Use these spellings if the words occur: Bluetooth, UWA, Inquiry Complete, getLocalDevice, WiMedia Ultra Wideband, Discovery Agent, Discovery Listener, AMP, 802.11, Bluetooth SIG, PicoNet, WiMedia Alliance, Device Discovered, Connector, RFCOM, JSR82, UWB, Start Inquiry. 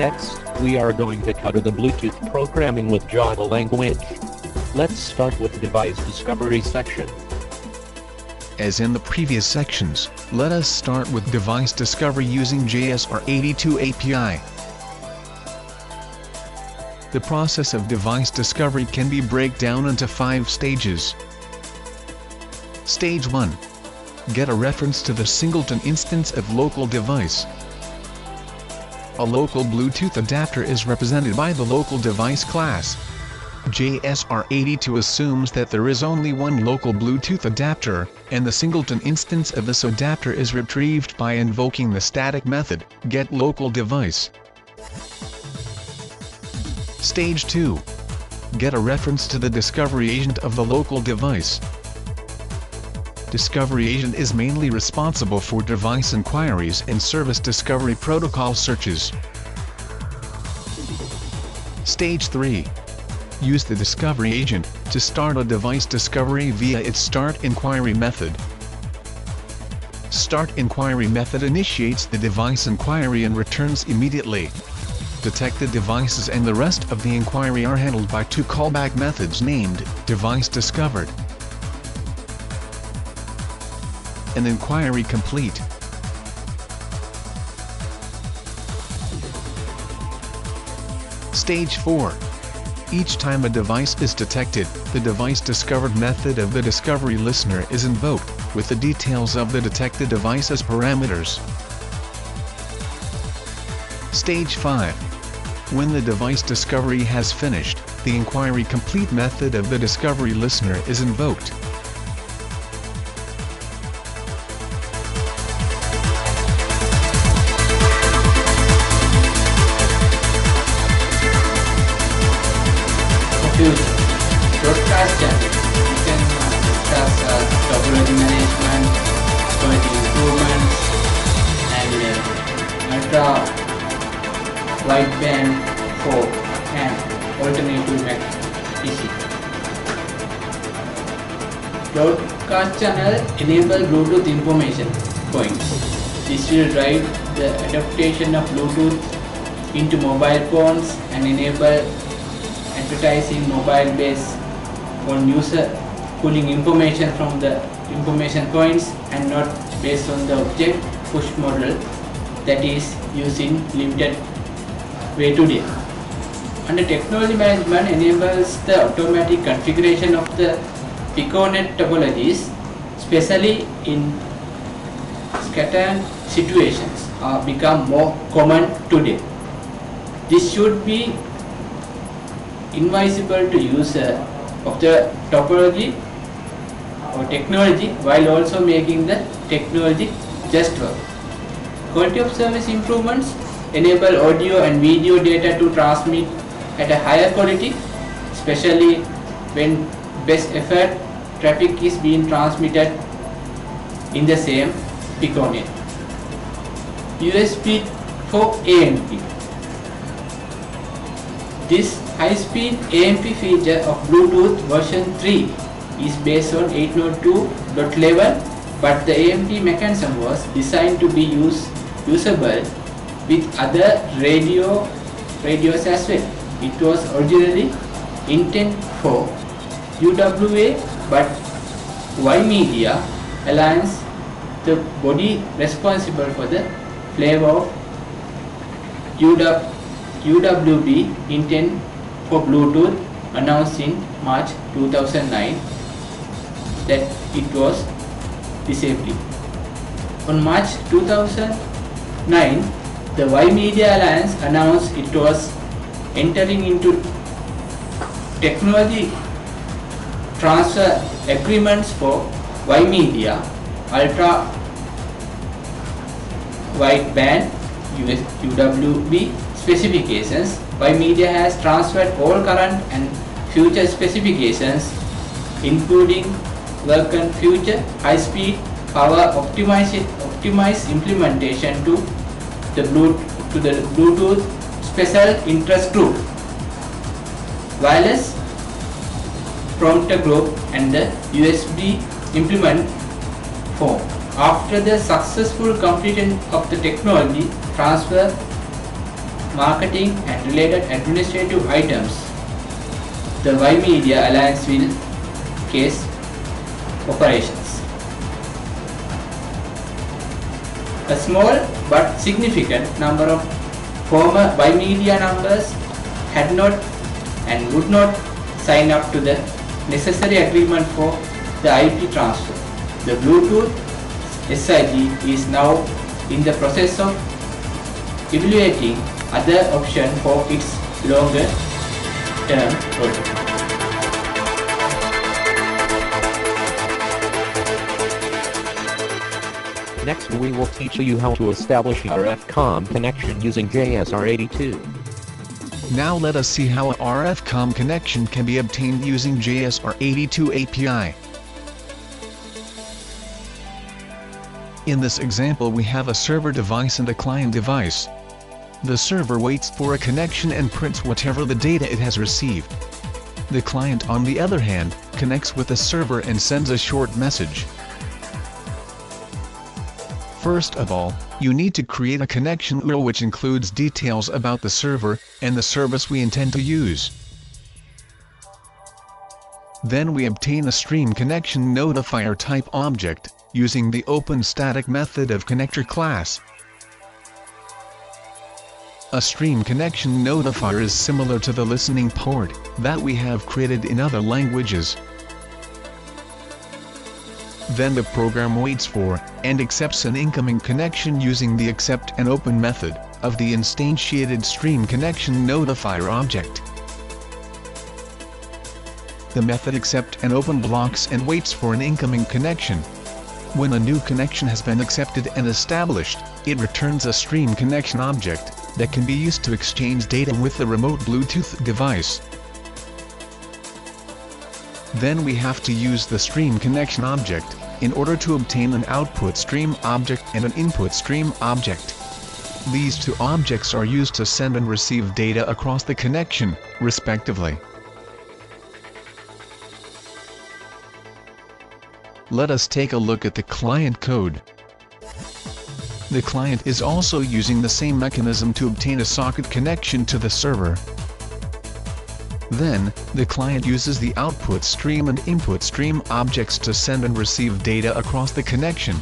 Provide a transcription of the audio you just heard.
Next, we are going to cover the Bluetooth programming with Java language. Let's start with Device Discovery section. As in the previous sections, let us start with Device Discovery using JSR82 API. The process of device discovery can be broken down into 5 stages. Stage 1. Get a reference to the singleton instance of local device. A local Bluetooth adapter is represented by the local device class. JSR82 assumes that there is only one local Bluetooth adapter, and the singleton instance of this adapter is retrieved by invoking the static method, getLocalDevice. Stage 2. Get a reference to the Discovery Agent of the local device. Discovery Agent is mainly responsible for device inquiries and service discovery protocol searches. Stage 3. Use the Discovery Agent to start a device discovery via its Start Inquiry method. Start Inquiry method initiates the device inquiry and returns immediately. Detected devices and the rest of the inquiry are handled by 2 callback methods named Device Discovered and Inquiry Complete. Stage 4. Each time a device is detected, the Device Discovered method of the Discovery Listener is invoked, with the details of the detected device as parameters. Stage 5. When the device discovery has finished, the Inquiry Complete method of the Discovery Listener is invoked. Broadcast channel, we can discuss topology management, quality improvements, and ultra wideband for and alternative PC. Broadcast channel enable Bluetooth information points. This will drive the adaptation of Bluetooth into mobile phones and enable advertising mobile based on user pulling information from the information points and not based on the object push model that is using limited way today. And the technology management enables the automatic configuration of the PicoNet topologies, especially in scattered situations are become more common today. This should be invisible to user of the topology or technology while also making the technology just work. Quality of service improvements enable audio and video data to transmit at a higher quality, especially when best effort traffic is being transmitted in the same PicoNet. USB for AMP. This high-speed AMP feature of Bluetooth version 3 is based on 802.11, but the AMP mechanism was designed to be usable with other radios as well. It was originally intended for UWA, but WiMedia Alliance, the body responsible for the flavor of UWB intent for Bluetooth, announced in March 2009 that it was disabled. On March 2009, the WiMedia Alliance announced it was entering into technology transfer agreements for WiMedia Ultra Wideband UWB specifications. WiMedia has transferred all current and future specifications, including work and future high-speed power optimized implementation to the Bluetooth special interest group, wireless prompter group, and the USB implement form. After the successful completion of the technology transfer, marketing and related administrative items. The WiMedia Alliance will case operations. A small but significant number of former WiMedia members had not and would not sign up to the necessary agreement for the IP transfer. The Bluetooth SIG is now in the process of evaluating other options for its longer term project. Next, we will teach you how to establish an RFCOM connection using JSR82. Now let us see how a RFCOM connection can be obtained using JSR82 API. In this example, we have a server device and a client device. The server waits for a connection and prints whatever the data it has received. The client, on the other hand, connects with the server and sends a short message. First of all, you need to create a connection URL which includes details about the server and the service we intend to use. Then we obtain a stream connection notifier type object, using the open static method of Connector class. A stream connection notifier is similar to the listening port that we have created in other languages. Then the program waits for and accepts an incoming connection using the accept and open method of the instantiated stream connection notifier object. The method accept and open blocks and waits for an incoming connection. When a new connection has been accepted and established, it returns a stream connection object that can be used to exchange data with the remote Bluetooth device. Then we have to use the stream connection object in order to obtain an output stream object and an input stream object. These two objects are used to send and receive data across the connection, respectively. Let us take a look at the client code. The client is also using the same mechanism to obtain a socket connection to the server. Then, the client uses the output stream and input stream objects to send and receive data across the connection.